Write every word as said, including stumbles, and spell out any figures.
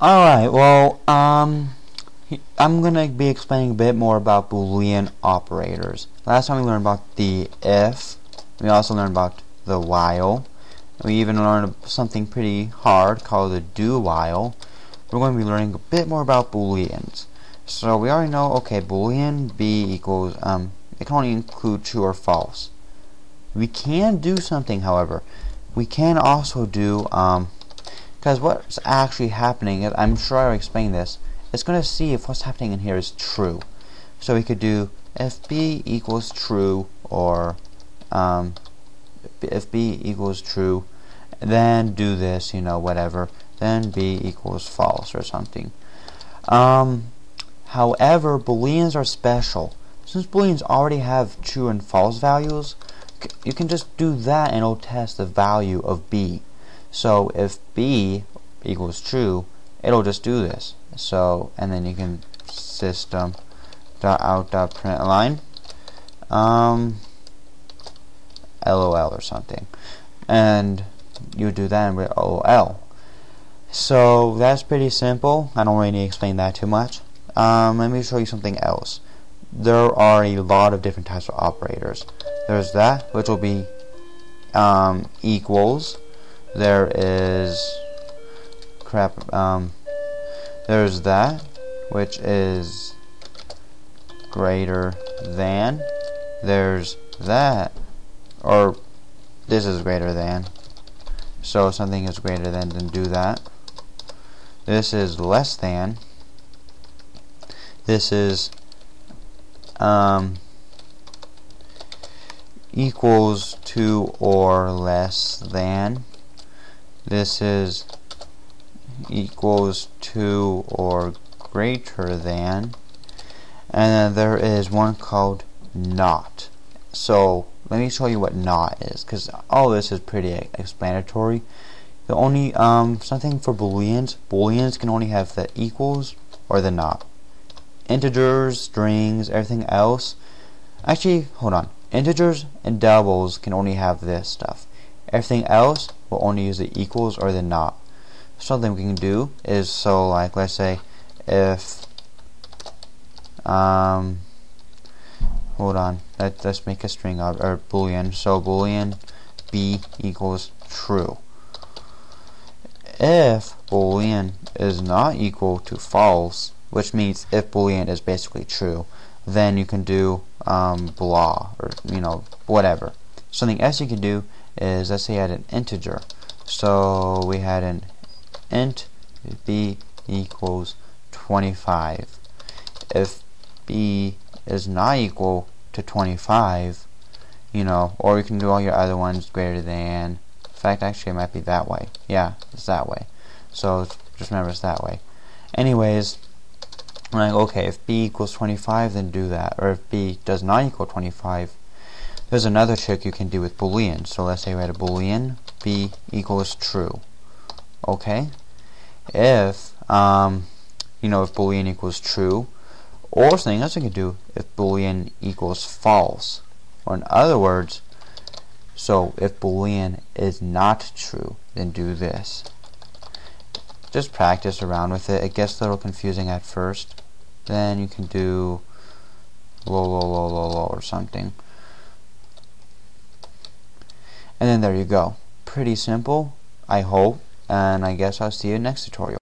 Alright, well, um, I'm going to be explaining a bit more about Boolean operators. Last time we learned about the if, we also learned about the while, we even learned something pretty hard called the do while. We're going to be learning a bit more about Booleans. So we already know, okay, Boolean b equals, um, it can only include true or false. We can do something, however. We can also do, um, because what's actually happening is, I'm sure I explained this, it's going to see if what's happening in here is true. So we could do if b equals true, or um, if b equals true, then do this, you know, whatever, then b equals false or something. Um, however, Booleans are special. Since Booleans already have true and false values, you can just do that and it'll test the value of b. So if b equals true, it'll just do this. So, and then you can system dot out dot println um, lol or something, and you do that with lol. So that's pretty simple. I don't really need to explain that too much. Um, let me show you something else. There are a lot of different types of operators. There's that, which will be um, equals. There is crap. Um, there's that, which is greater than. There's that, or this is greater than. So if something is greater than, then do that. This is less than. This is um, equals to or less than. This is equals to or greater than, and then there is one called not. So let me show you what not is, because all this is pretty explanatory. The only um, something for Booleans, Booleans can only have the equals or the not. Integers, strings, everything else. Actually, hold on. Integers and doubles can only have this stuff. Everything else will only use the equals or the not. Something we can do is, so like let's say if um hold on, let, let's make a string of or Boolean. So Boolean b equals true. If Boolean is not equal to false, which means if Boolean is basically true, then you can do um blah, or you know, whatever. Something else you can do is, let's say you had an integer. So we had an int b equals twenty-five. If b is not equal to twenty-five, you know, or you can do all your other ones greater than. In fact, actually, it might be that way. Yeah, it's that way. So just remember it's that way. Anyways, I'm like, okay, if b equals twenty-five, then do that. Or if b does not equal twenty-five, there's another trick you can do with Boolean. So let's say we had a Boolean b equals true. Okay, if um, you know, if Boolean equals true, or something else we can do, if Boolean equals false, or in other words, so if Boolean is not true, then do this. Just practice around with it. It gets a little confusing at first. Then you can do low, low, low, low, low, or something. And then there you go. Pretty simple, I hope, and I guess I'll see you in the next tutorial.